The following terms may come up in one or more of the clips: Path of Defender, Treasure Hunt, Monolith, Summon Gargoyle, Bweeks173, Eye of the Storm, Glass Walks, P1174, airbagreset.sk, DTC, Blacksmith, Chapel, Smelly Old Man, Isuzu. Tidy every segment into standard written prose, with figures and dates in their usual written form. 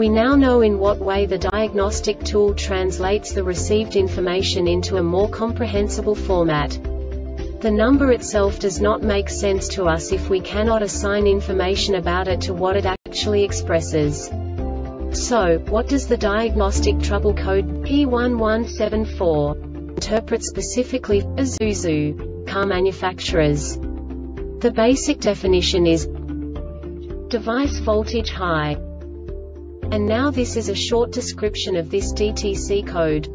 We now know in what way the diagnostic tool translates the received information into a more comprehensible format. The number itself does not make sense to us if we cannot assign information about it to what it actually expresses. So, what does the diagnostic trouble code P1174 interpret specifically for Isuzu car manufacturers? The basic definition is device voltage high. And now this is a short description of this DTC code.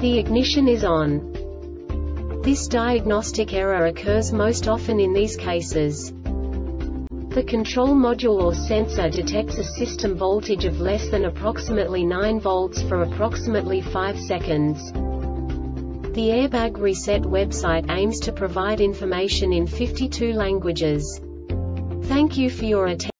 The ignition is on. This diagnostic error occurs most often in these cases. The control module or sensor detects a system voltage of less than approximately 9 volts for approximately 5 seconds. The Airbag Reset website aims to provide information in 52 languages. Thank you for your attention.